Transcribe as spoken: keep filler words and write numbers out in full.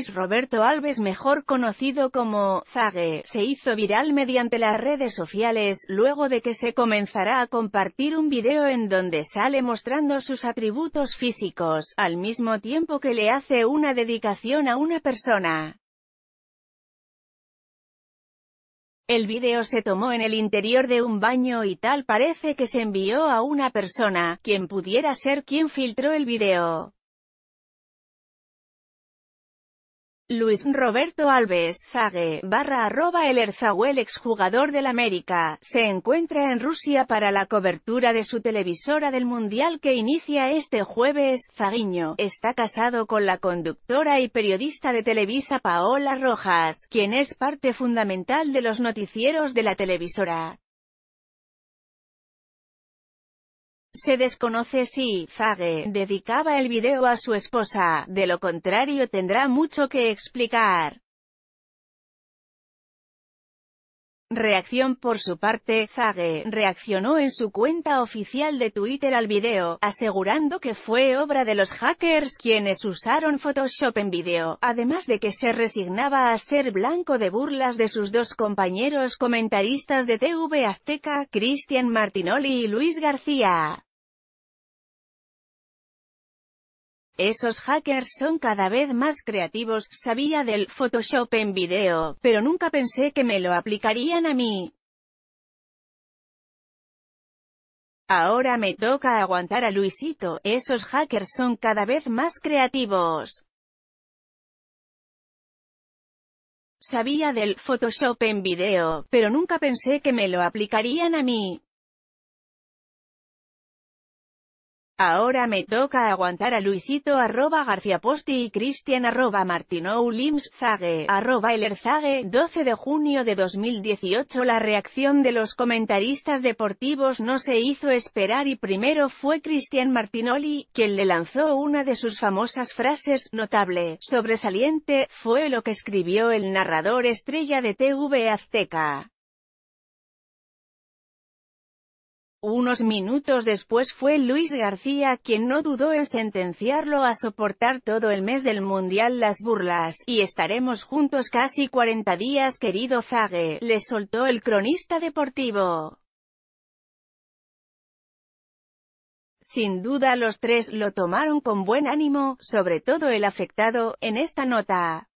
Luis Roberto Alves, mejor conocido como Zague, se hizo viral mediante las redes sociales, luego de que se comenzara a compartir un video en donde sale mostrando sus atributos físicos, al mismo tiempo que le hace una dedicación a una persona. El video se tomó en el interior de un baño y tal parece que se envió a una persona, quien pudiera ser quien filtró el video. Luis Roberto Alves, Zague, barra arroba el Erzau, el exjugador del América, se encuentra en Rusia para la cobertura de su televisora del Mundial que inicia este jueves. Zaguiño está casado con la conductora y periodista de Televisa Paola Rojas, quien es parte fundamental de los noticieros de la televisora. Se desconoce si Zague dedicaba el video a su esposa, de lo contrario tendrá mucho que explicar. Reacción por su parte, Zague reaccionó en su cuenta oficial de Twitter al video, asegurando que fue obra de los hackers quienes usaron Photoshop en video, además de que se resignaba a ser blanco de burlas de sus dos compañeros comentaristas de T V Azteca, Christian Martinoli y Luis García. Esos hackers son cada vez más creativos. Sabía del Photoshop en video, pero nunca pensé que me lo aplicarían a mí. Ahora me toca aguantar a Luisito. Esos hackers son cada vez más creativos. Sabía del Photoshop en video, pero nunca pensé que me lo aplicarían a mí. Ahora me toca aguantar a Luisito arroba García Posti y Cristian arroba Martinoulims. Zague arroba el Erzague, doce de junio de dos mil dieciocho. La reacción de los comentaristas deportivos no se hizo esperar y primero fue Christian Martinoli, quien le lanzó una de sus famosas frases. Notable, sobresaliente, fue lo que escribió el narrador estrella de T V Azteca. Unos minutos después fue Luis García quien no dudó en sentenciarlo a soportar todo el mes del Mundial las burlas, y estaremos juntos casi cuarenta días, querido Zague, le soltó el cronista deportivo. Sin duda los tres lo tomaron con buen ánimo, sobre todo el afectado, en esta nota.